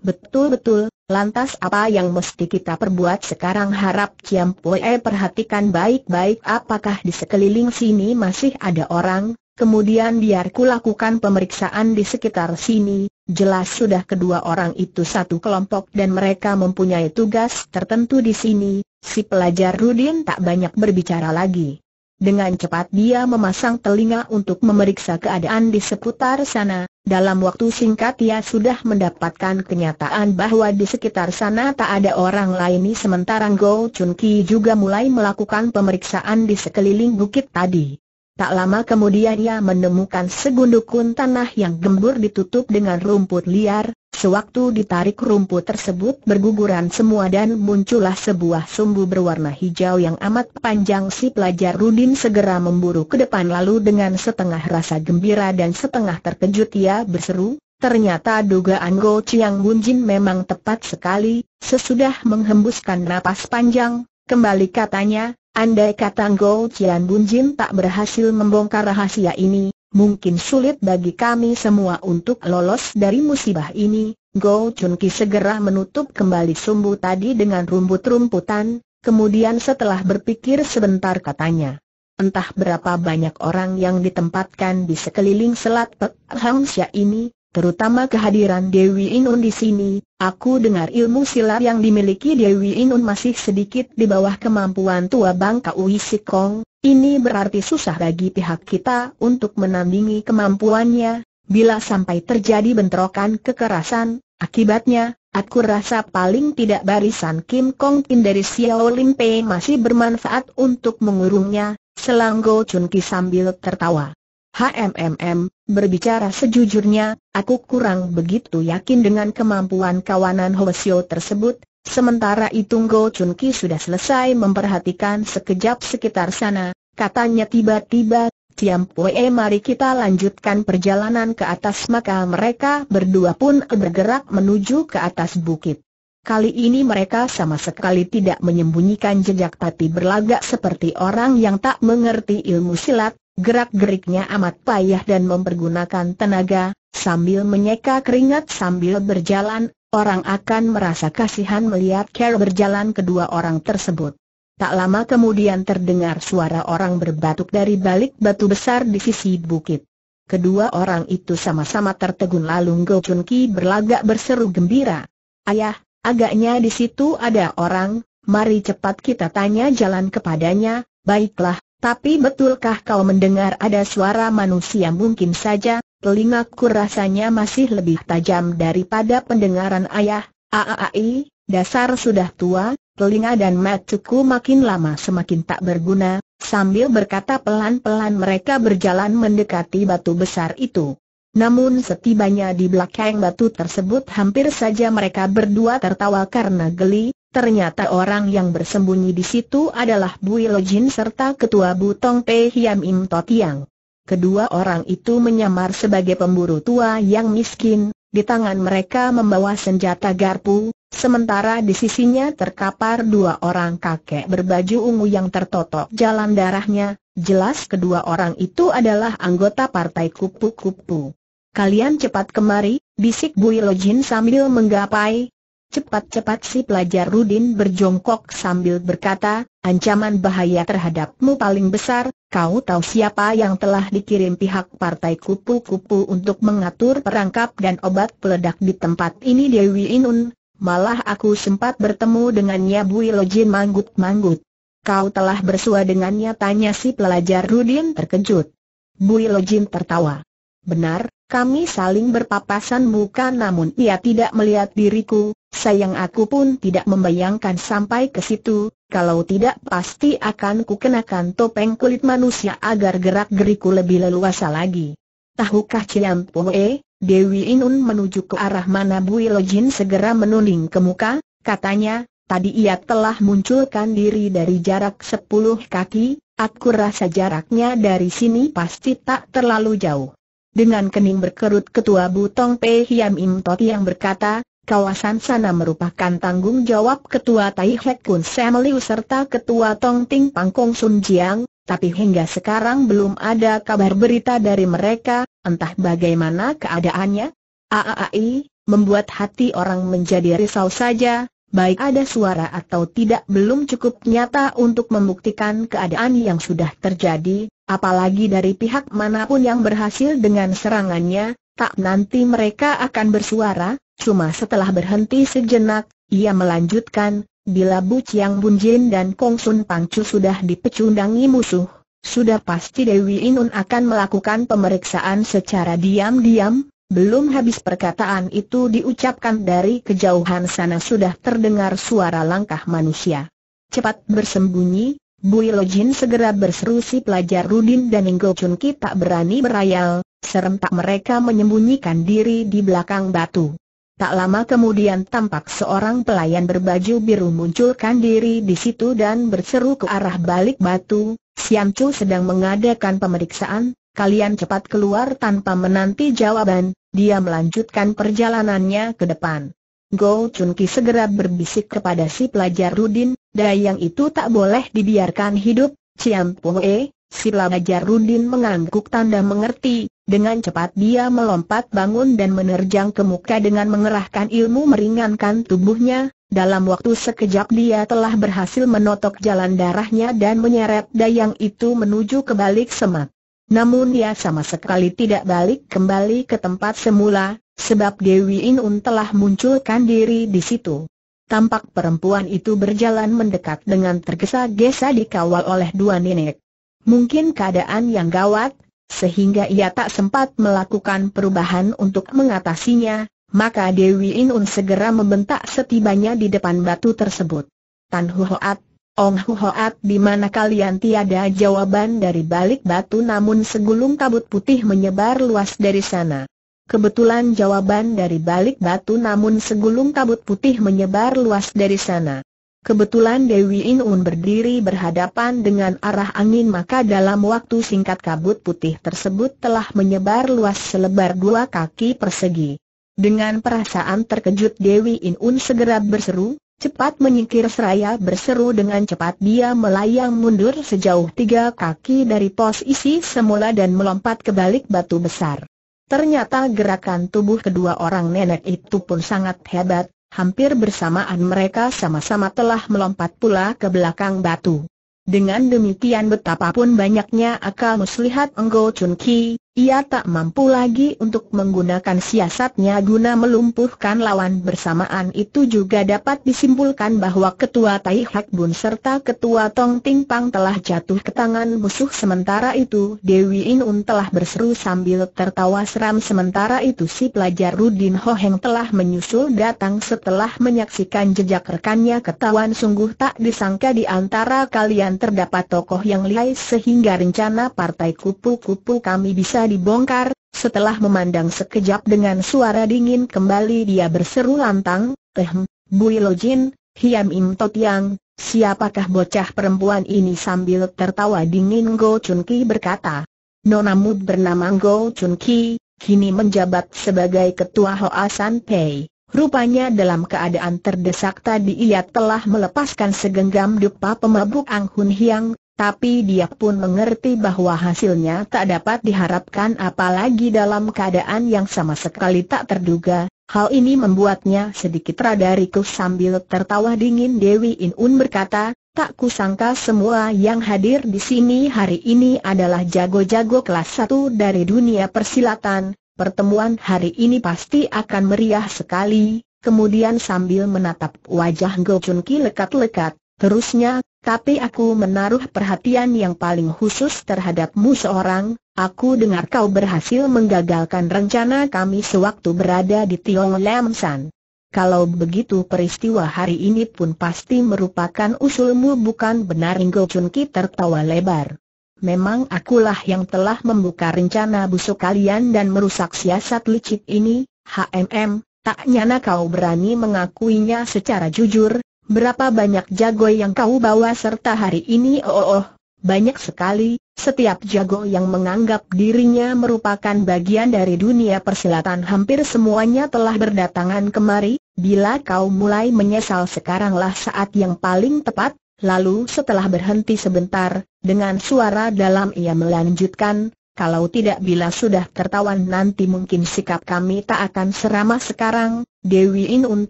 betul-betul. Lantas apa yang mesti kita perbuat sekarang? Harap Ciam Pue perhatikan baik-baik apakah di sekeliling sini masih ada orang. Kemudian biar ku lakukan pemeriksaan di sekitar sini. Jelas sudah kedua orang itu satu kelompok dan mereka mempunyai tugas tertentu di sini. Si pelajar Rudin tak banyak berbicara lagi. Dengan cepat dia memasang telinga untuk memeriksa keadaan di seputar sana. Dalam waktu singkat ia sudah mendapatkan kenyataan bahwa di sekitar sana tak ada orang lain. Sementara Go Chun Ki juga mulai melakukan pemeriksaan di sekeliling bukit tadi. Tak lama kemudian ia menemukan segundukun tanah yang gembur ditutup dengan rumput liar. Sewaktu ditarik rumput tersebut berguguran semua dan muncullah sebuah sumbu berwarna hijau yang amat panjang. Si pelajar Rudin segera memburu ke depan lalu dengan setengah rasa gembira dan setengah terkejut ia berseru, ternyata dugaan Go Chiang Bun Jin memang tepat sekali. Sesudah menghembuskan napas panjang, kembali katanya, andai kata Go Chiang Bun Jin tak berhasil membongkar rahasia ini, mungkin sulit bagi kami semua untuk lolos dari musibah ini. Go Chun Ki segera menutup kembali sumbu tadi dengan rumput-rumputan. Kemudian setelah berpikir sebentar katanya, entah berapa banyak orang yang ditempatkan di sekeliling Selat Pek Hang Sia ini, terutama kehadiran Dewi Inun di sini. Aku dengar ilmu silat yang dimiliki Dewi Inun masih sedikit di bawah kemampuan tua bangka Ui Sikong. Ini berarti susah bagi pihak kita untuk menandingi kemampuannya. Bila sampai terjadi bentrokan kekerasan, akibatnya, aku rasa paling tidak barisan Kim Kong Pin dari Xiao Lim Pei masih bermanfaat untuk mengurungnya. Selang Go Chun Ki sambil tertawa. HMMM, berbicara sejujurnya, aku kurang begitu yakin dengan kemampuan kawanan Hwasyo tersebut. Sementara itu Go Chun Ki sudah selesai memperhatikan sekejap sekitar sana. Katanya tiba-tiba, Ciam Pue, mari kita lanjutkan perjalanan ke atas. Maka mereka berdua pun bergerak menuju ke atas bukit. Kali ini mereka sama sekali tidak menyembunyikan jejak tapi berlagak seperti orang yang tak mengerti ilmu silat. Gerak-geriknya amat payah dan mempergunakan tenaga. Sambil menyeka keringat sambil berjalan, orang akan merasa kasihan melihat cara berjalan kedua orang tersebut. Tak lama kemudian terdengar suara orang berbatuk dari balik batu besar di sisi bukit. Kedua orang itu sama-sama tertegun lalu Go Chun Ki berlagak berseru gembira. Ayah, agaknya di situ ada orang, mari cepat kita tanya jalan kepadanya. Baiklah, tapi betulkah kau mendengar ada suara manusia? Mungkin saja, telingaku rasanya masih lebih tajam daripada pendengaran ayah. Aai, dasar sudah tua, telinga dan mataku makin lama semakin tak berguna. Sambil berkata pelan-pelan mereka berjalan mendekati batu besar itu. Namun setibanya di belakang batu tersebut hampir saja mereka berdua tertawa karena geli. Ternyata orang yang bersembunyi di situ adalah Bui Lo Jin serta ketua Butong Pei Hiam Im To Tiang. Kedua orang itu menyamar sebagai pemburu tua yang miskin. Di tangan mereka membawa senjata garpu. Sementara di sisinya terkapar dua orang kakek berbaju ungu yang tertotok jalan darahnya. Jelas kedua orang itu adalah anggota partai kupu-kupu. Kalian cepat kemari, bisik Bui Lo Jin sambil menggapai. Cepat-cepat si pelajar Rudin berjongkok sambil berkata, ancaman bahaya terhadapmu paling besar, kau tahu siapa yang telah dikirim pihak partai kupu-kupu untuk mengatur perangkap dan obat peledak di tempat ini? Dewi Inun, malah aku sempat bertemu dengannya. Bui Lojin manggut-manggut. Kau telah bersua dengannya? Tanya si pelajar Rudin terkejut. Bui Lojin tertawa. Benar, kami saling berpapasan muka namun ia tidak melihat diriku. Sayang aku pun tidak membayangkan sampai ke situ, kalau tidak pasti akan kukenakan topeng kulit manusia agar gerak-geriku lebih leluasa lagi. Tahukah Cian Poe? Dewi Inun menuju ke arah mana Bui Lojin segera menunding ke muka, katanya, tadi ia telah munculkan diri dari jarak sepuluh kaki, aku rasa jaraknya dari sini pasti tak terlalu jauh. Dengan kening berkerut ketua Butong Pe Hiam Im Tot yang berkata, kawasan sana merupakan tanggung jawab ketua Tai Hek Kun Sam Liu serta ketua Tong Ting Pangkong Sun Jiang, tapi hingga sekarang belum ada kabar berita dari mereka, entah bagaimana keadaannya. Aai, membuat hati orang menjadi risau saja, baik ada suara atau tidak belum cukup nyata untuk membuktikan keadaan yang sudah terjadi, apalagi dari pihak manapun yang berhasil dengan serangannya, tak nanti mereka akan bersuara. Cuma setelah berhenti sejenak, ia melanjutkan, bila Bu Chiang Bun Jin dan Kong Sun Pang Chu sudah dipecundangi musuh, sudah pasti Dewi Inun akan melakukan pemeriksaan secara diam-diam. Belum habis perkataan itu diucapkan, dari kejauhan sana sudah terdengar suara langkah manusia. Cepat bersembunyi, Bui Lojin segera berseru. Si pelajar Rudin dan Enggo Chun Ki tak berani berayal, serentak mereka menyembunyikan diri di belakang batu. Tak lama kemudian tampak seorang pelayan berbaju biru munculkan diri di situ dan berseru ke arah balik batu, Siam Chu sedang mengadakan pemeriksaan, kalian cepat keluar. Tanpa menanti jawaban, dia melanjutkan perjalanannya ke depan. Go Chun Ki segera berbisik kepada si pelajar Rudin, dayang itu tak boleh dibiarkan hidup, Ciam Poe. Si pelajar Rudin mengangguk tanda mengerti. Dengan cepat dia melompat bangun dan menerjang ke muka dengan mengerahkan ilmu meringankan tubuhnya. Dalam waktu sekejap dia telah berhasil menotok jalan darahnya dan menyeret dayang itu menuju ke balik semak. Namun dia sama sekali tidak balik kembali ke tempat semula, sebab Dewi Inun telah munculkan diri di situ. Tampak perempuan itu berjalan mendekat dengan tergesa-gesa dikawal oleh dua nenek. Mungkin keadaan yang gawat, sehingga ia tak sempat melakukan perubahan untuk mengatasinya, maka Dewi Inun segera membentak setibanya di depan batu tersebut. Tan Huhoat, Ong Huhoat, di mana kalian? Tiada jawaban dari balik batu, namun segulung kabut putih menyebar luas dari sana. Kebetulan jawaban dari balik batu namun segulung kabut putih menyebar luas dari sana. Kebetulan Dewi Inun berdiri berhadapan dengan arah angin, maka dalam waktu singkat kabut putih tersebut telah menyebar luas selebar dua kaki persegi. Dengan perasaan terkejut Dewi Inun segera berseru, cepat menyingkir. Seraya berseru dengan cepat dia melayang mundur sejauh tiga kaki dari posisi semula dan melompat ke balik batu besar. Ternyata gerakan tubuh kedua orang nenek itu pun sangat hebat. Hampir bersamaan mereka sama-sama telah melompat pula ke belakang batu. Dengan demikian betapapun banyaknya akal muslihat Enggo Chun Ki, ia tak mampu lagi untuk menggunakan siasatnya guna melumpuhkan lawan. Bersamaan itu juga dapat disimpulkan bahwa ketua Tai Hak Bun serta ketua Tong Ting Pang telah jatuh ke tangan musuh. Sementara itu Dewi Inun telah berseru sambil tertawa seram. Sementara itu si pelajar Rudin Ho Heng telah menyusul datang setelah menyaksikan jejak rekannya ketahuan. Sungguh tak disangka di antara kalian terdapat tokoh yang lihai sehingga rencana partai kupu-kupu kami bisa dibongkar. Setelah memandang sekejap dengan suara dingin kembali dia berseru lantang, "Ehem, Bui Lojin, Hiam Im Tot Yang, siapakah bocah perempuan ini?" Sambil tertawa dingin Go Chun Ki berkata, "Nonamu bernama Go Chun Ki, kini menjabat sebagai ketua Hoa San Pei." Rupanya dalam keadaan terdesak tadi ia telah melepaskan segenggam dupa pemabuk Ang Hun Hiang. Tapi dia pun mengerti bahwa hasilnya tak dapat diharapkan apalagi dalam keadaan yang sama sekali tak terduga, Hal ini membuatnya sedikit rada ricuh. Sambil tertawa dingin Dewi In Un berkata, tak kusangka semua yang hadir di sini hari ini adalah jago-jago kelas satu dari dunia persilatan. Pertemuan hari ini pasti akan meriah sekali. Kemudian sambil menatap wajah Go Chun Ki lekat-lekat, terusnya, tapi aku menaruh perhatian yang paling khusus terhadapmu seorang. Aku dengar kau berhasil menggagalkan rencana kami sewaktu berada di Tiong Lam San. Kalau begitu peristiwa hari ini pun pasti merupakan usulmu, bukan benar? Go Chun Ki tertawa lebar. Memang akulah yang telah membuka rencana busuk kalian dan merusak siasat licik ini. Hmm, tak nyana kau berani mengakuinya secara jujur. Berapa banyak jago yang kau bawa serta hari ini? Oh, oh, banyak sekali. Setiap jago yang menganggap dirinya merupakan bagian dari dunia persilatan hampir semuanya telah berdatangan kemari. Bila kau mulai menyesal, sekaranglah saat yang paling tepat. Lalu setelah berhenti sebentar, dengan suara dalam ia melanjutkan, kalau tidak bila sudah tertawan nanti mungkin sikap kami tak akan seramah sekarang. Dewi In Un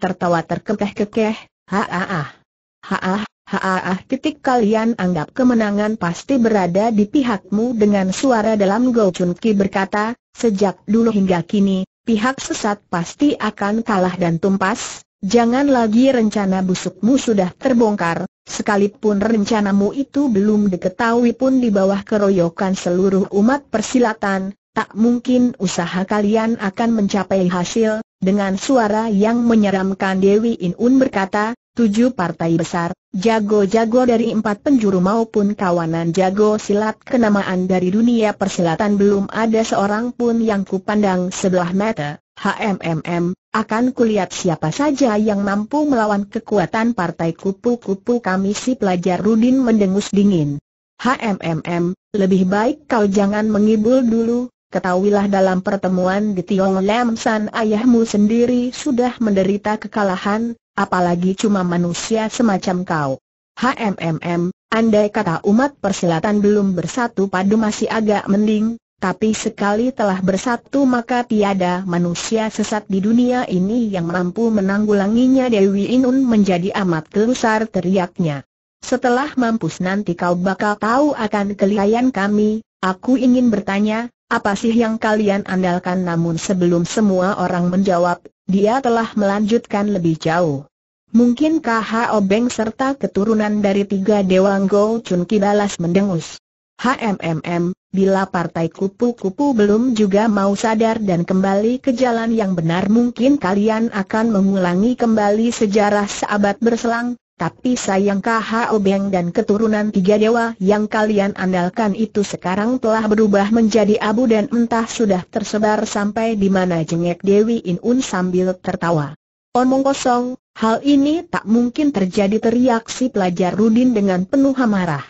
tertawa terkekeh-kekeh. Ha-ah-ah. Ha-ah. Haah, titik kalian anggap kemenangan pasti berada di pihakmu. Dengan suara dalam Go Chun Ki berkata, sejak dulu hingga kini, pihak sesat pasti akan kalah dan tumpas. Jangan lagi rencana busukmu sudah terbongkar. Sekalipun rencanamu itu belum diketahui pun di bawah keroyokan seluruh umat persilatan, tak mungkin usaha kalian akan mencapai hasil. Dengan suara yang menyeramkan Dewi In Un berkata, tujuh partai besar, jago-jago dari empat penjuru maupun kawanan jago silat kenamaan dari dunia persilatan belum ada seorang pun yang kupandang sebelah mata. Hmm, akan kulihat siapa saja yang mampu melawan kekuatan partai kupu-kupu kami. Si pelajar Rudin mendengus dingin. Hmm, lebih baik kau jangan mengibul dulu. Ketahuilah dalam pertemuan di Tiong Lam San ayahmu sendiri sudah menderita kekalahan, apalagi cuma manusia semacam kau. Hmm, andai kata umat persilatan belum bersatu padu masih agak mending, tapi sekali telah bersatu maka tiada manusia sesat di dunia ini yang mampu menanggulanginya. Dewi In Un menjadi amat kelusar, teriaknya. Setelah mampus nanti kau bakal tahu akan kelihayan kami. Aku ingin bertanya, apa sih yang kalian andalkan? Namun sebelum semua orang menjawab, dia telah melanjutkan lebih jauh. Mungkin K H O Beng serta keturunan dari tiga dewa? Go Chun Ki balas mendengus. Hmm, bila partai kupu-kupu belum juga mau sadar dan kembali ke jalan yang benar, mungkin kalian akan mengulangi kembali sejarah seabad berselang. Tapi sayang K H O Beng dan keturunan tiga dewa yang kalian andalkan itu sekarang telah berubah menjadi abu dan entah sudah tersebar sampai di mana, jengek Dewi In Un sambil tertawa. Omong kosong, hal ini tak mungkin terjadi, teriak si pelajar Rudin dengan penuh amarah.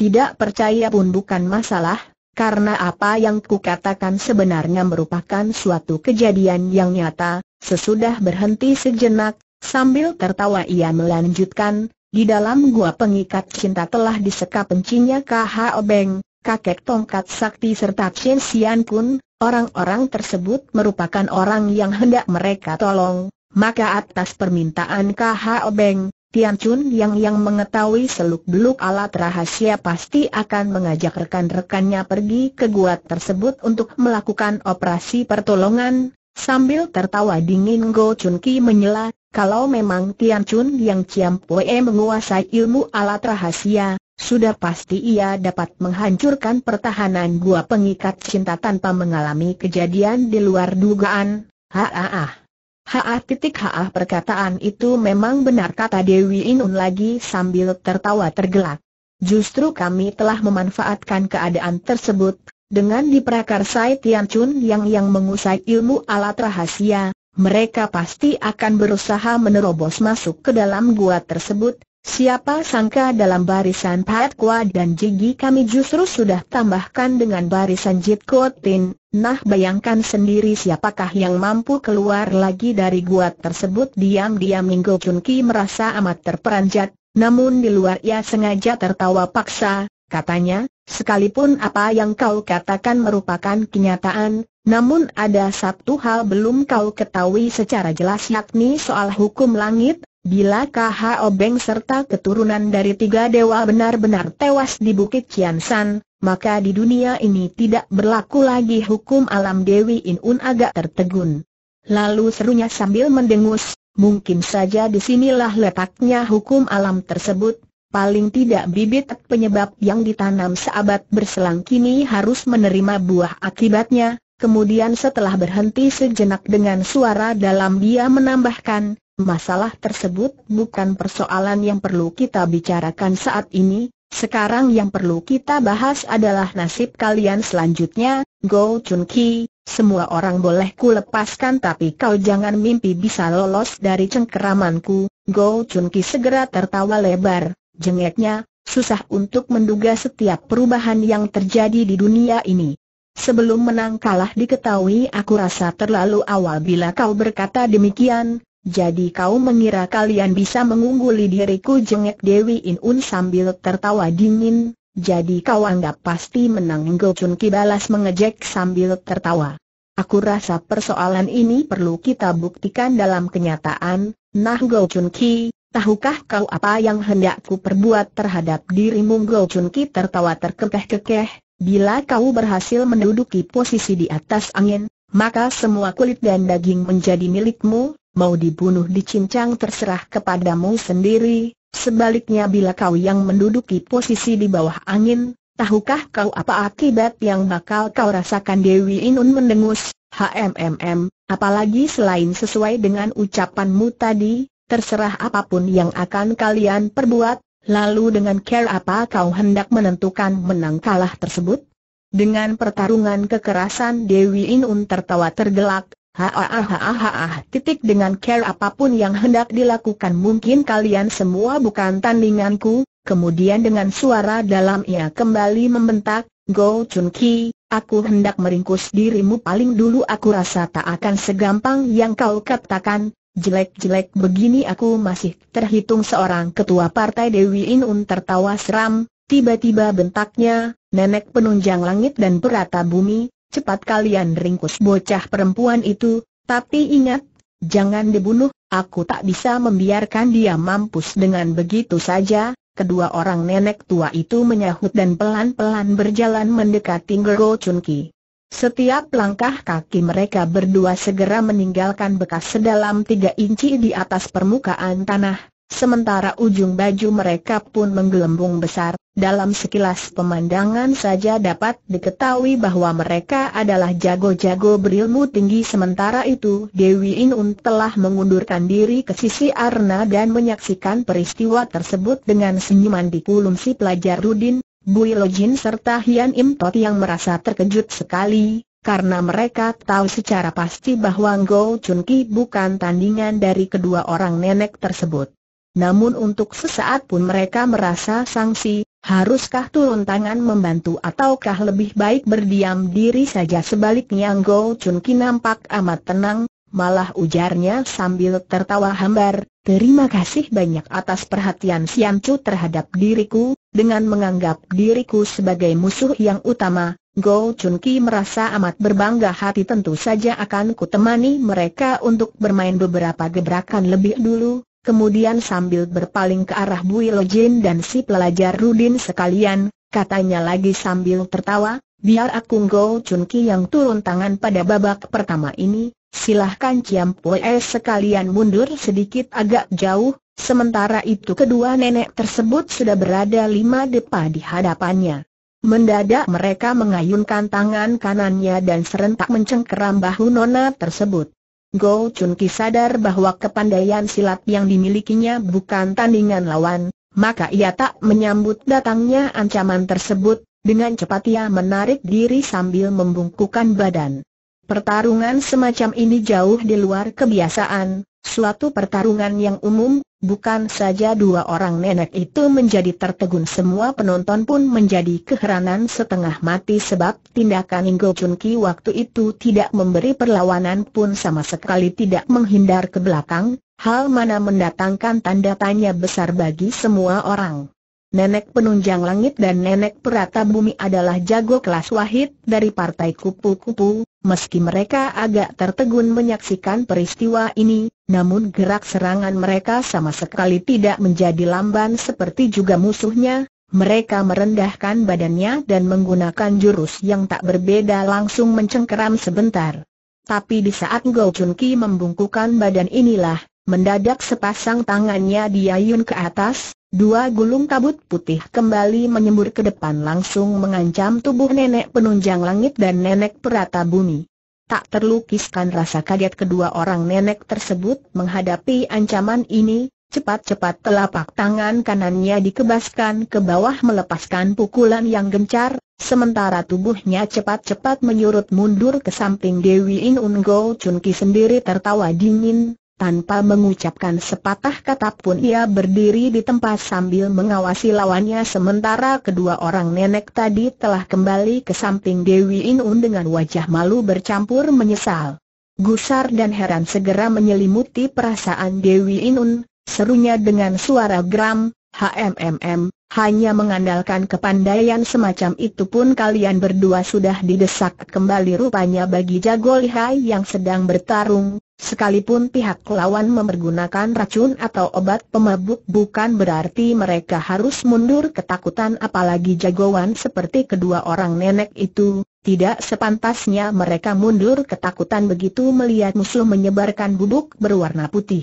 Tidak percaya pun bukan masalah, karena apa yang kukatakan sebenarnya merupakan suatu kejadian yang nyata. Sesudah berhenti sejenak, sambil tertawa ia melanjutkan, di dalam gua pengikat cinta telah disekap pencinya K H O Beng, kakek tongkat sakti serta Chen Xian Kun. Orang-orang tersebut merupakan orang yang hendak mereka tolong. Maka atas permintaan K H O Beng, Tian Chun yang yang mengetahui seluk-beluk alat rahasia pasti akan mengajak rekan-rekannya pergi ke gua tersebut untuk melakukan operasi pertolongan. Sambil tertawa dingin Go Chun Ki menyela, kalau memang Tian Chun yang Ciam Pue menguasai ilmu alat rahasia, sudah pasti ia dapat menghancurkan pertahanan gua pengikat cinta tanpa mengalami kejadian di luar dugaan. Ha-ha-ha. Ha-ha titik ha-ha perkataan itu memang benar, kata Dewi In Un lagi sambil tertawa tergelak. Justru kami telah memanfaatkan keadaan tersebut. Dengan diprakarsai Tian Chun yang yang mengusai ilmu alat rahasia, mereka pasti akan berusaha menerobos masuk ke dalam gua tersebut. Siapa sangka dalam barisan Pat Kua dan Jigi kami justru sudah tambahkan dengan barisan Jit Ko Tin. Nah bayangkan sendiri siapakah yang mampu keluar lagi dari gua tersebut. Diam-diam Go Chun Ki merasa amat terperanjat, namun di luar ia sengaja tertawa paksa. Katanya, sekalipun apa yang kau katakan merupakan kenyataan, Namun ada satu hal belum kau ketahui secara jelas, yakni soal hukum langit. Bila K H O Beng serta keturunan dari tiga dewa benar-benar tewas di Bukit Kian San, maka di dunia ini tidak berlaku lagi hukum alam. Dewi In Un agak tertegun. Lalu serunya sambil mendengus, mungkin saja disinilah letaknya hukum alam tersebut. Paling tidak bibit penyebab yang ditanam seabad berselang kini harus menerima buah akibatnya. Kemudian setelah berhenti sejenak dengan suara dalam dia menambahkan, masalah tersebut bukan persoalan yang perlu kita bicarakan saat ini. Sekarang yang perlu kita bahas adalah nasib kalian selanjutnya. Go Chun Ki, semua orang boleh ku lepaskan, tapi kau jangan mimpi bisa lolos dari cengkeramanku. Go Chun Ki segera tertawa lebar. Jengeknya, susah untuk menduga setiap perubahan yang terjadi di dunia ini. Sebelum menang kalah diketahui, aku rasa terlalu awal bila kau berkata demikian. Jadi kau mengira kalian bisa mengungguli diriku, jengek Dewi In Un sambil tertawa dingin. Jadi kau anggap pasti menang, Go Chun Ki balas mengejek sambil tertawa. Aku rasa persoalan ini perlu kita buktikan dalam kenyataan. Nah Go Chun Ki, tahukah kau apa yang hendak ku perbuat terhadap dirimu? Go Chun Ki tertawa terkekeh-kekeh. Bila kau berhasil menduduki posisi di atas angin, maka semua kulit dan daging menjadi milikmu. Mau dibunuh dicincang terserah kepadamu sendiri. Sebaliknya bila kau yang menduduki posisi di bawah angin, tahukah kau apa akibat yang bakal kau rasakan? Dewi In Un mendengus. HMM, apalagi selain sesuai dengan ucapanmu tadi, terserah apapun yang akan kalian perbuat. Lalu dengan care apa kau hendak menentukan menang kalah tersebut? Dengan pertarungan kekerasan, Dewi In Un tertawa tergelak. Hahaha, titik dengan care apapun yang hendak dilakukan, mungkin kalian semua bukan tandinganku. Kemudian dengan suara dalam ia kembali membentak, Go Chun Ki, aku hendak meringkus dirimu. Paling dulu aku rasa tak akan segampang yang kau katakan. Jelek-jelek begini aku masih terhitung seorang ketua partai. Dewi In Un tertawa seram. Tiba-tiba bentaknya, nenek penunjang langit dan perata bumi, cepat kalian ringkus bocah perempuan itu. Tapi ingat, jangan dibunuh. Aku tak bisa membiarkan dia mampus dengan begitu saja. Kedua orang nenek tua itu menyahut dan pelan-pelan berjalan mendekati Go Chun Ki. Setiap langkah kaki mereka berdua segera meninggalkan bekas sedalam tiga inci di atas permukaan tanah, sementara ujung baju mereka pun menggelembung besar. Dalam sekilas pemandangan saja dapat diketahui bahwa mereka adalah jago-jago berilmu tinggi. Sementara itu Dewi In Un telah mengundurkan diri ke sisi arena dan menyaksikan peristiwa tersebut dengan senyuman di kulum si pelajar Rudin, Bui Lo Jin serta Hian Im Tot yang merasa terkejut sekali, karena mereka tahu secara pasti bahwa Go Chun Ki bukan tandingan dari kedua orang nenek tersebut. Namun untuk sesaat pun mereka merasa sangsi, haruskah turun tangan membantu ataukah lebih baik berdiam diri saja? Sebaliknya Go Chun Ki nampak amat tenang, malah ujarnya sambil tertawa hambar, terima kasih banyak atas perhatian Sian Chu terhadap diriku. Dengan menganggap diriku sebagai musuh yang utama, Go Chun Ki merasa amat berbangga hati. Tentu saja akan kutemani mereka untuk bermain beberapa gebrakan lebih dulu. Kemudian sambil berpaling ke arah Bui Lo Jin dan si pelajar Rudin sekalian, katanya lagi sambil tertawa, biar aku Go Chun Ki yang turun tangan pada babak pertama ini. Silahkan Ciam Pue sekalian mundur sedikit agak jauh. Sementara itu kedua nenek tersebut sudah berada lima depa di hadapannya. Mendadak mereka mengayunkan tangan kanannya dan serentak mencengkeram bahu nona tersebut. Go Chun Ki sadar bahwa kepandaian silat yang dimilikinya bukan tandingan lawan, maka ia tak menyambut datangnya ancaman tersebut. Dengan cepat ia menarik diri sambil membungkukkan badan. Pertarungan semacam ini jauh di luar kebiasaan, suatu pertarungan yang umum. Bukan saja dua orang nenek itu menjadi tertegun, semua penonton pun menjadi keheranan setengah mati sebab tindakan Go Chun Ki waktu itu tidak memberi perlawanan pun sama sekali tidak menghindar ke belakang, hal mana mendatangkan tanda tanya besar bagi semua orang. Nenek penunjang langit dan nenek perata bumi adalah jago kelas wahid dari partai kupu-kupu. Meski mereka agak tertegun menyaksikan peristiwa ini, namun gerak serangan mereka sama sekali tidak menjadi lamban seperti juga musuhnya. Mereka merendahkan badannya dan menggunakan jurus yang tak berbeda langsung mencengkeram sebentar. Tapi di saat Goh Chun Ki membungkukkan badan inilah, mendadak sepasang tangannya diayun ke atas, dua gulung kabut putih kembali menyembur ke depan langsung mengancam tubuh nenek penunjang langit dan nenek perata bumi. Tak terlukiskan rasa kaget kedua orang nenek tersebut menghadapi ancaman ini, cepat-cepat telapak tangan kanannya dikebaskan ke bawah melepaskan pukulan yang gencar, sementara tubuhnya cepat-cepat menyurut mundur ke samping Dewi In Un. Goh Chun Ki sendiri tertawa dingin, tanpa mengucapkan sepatah kata pun ia berdiri di tempat sambil mengawasi lawannya, sementara kedua orang nenek tadi telah kembali ke samping Dewi In Un dengan wajah malu bercampur menyesal. Gusar dan heran segera menyelimuti perasaan Dewi In Un, serunya dengan suara geram, "Hmm, hanya mengandalkan kepandaian semacam itu pun kalian berdua sudah didesak kembali rupanya bagi jago lihai yang sedang bertarung. Sekalipun pihak lawan mempergunakan racun atau obat pemabuk bukan berarti mereka harus mundur ketakutan, apalagi jagoan seperti kedua orang nenek itu. Tidak sepantasnya mereka mundur ketakutan begitu melihat musuh menyebarkan bubuk berwarna putih."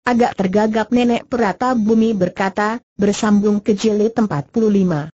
Agak tergagap nenek perata bumi berkata, bersambung ke jilid empat puluh lima.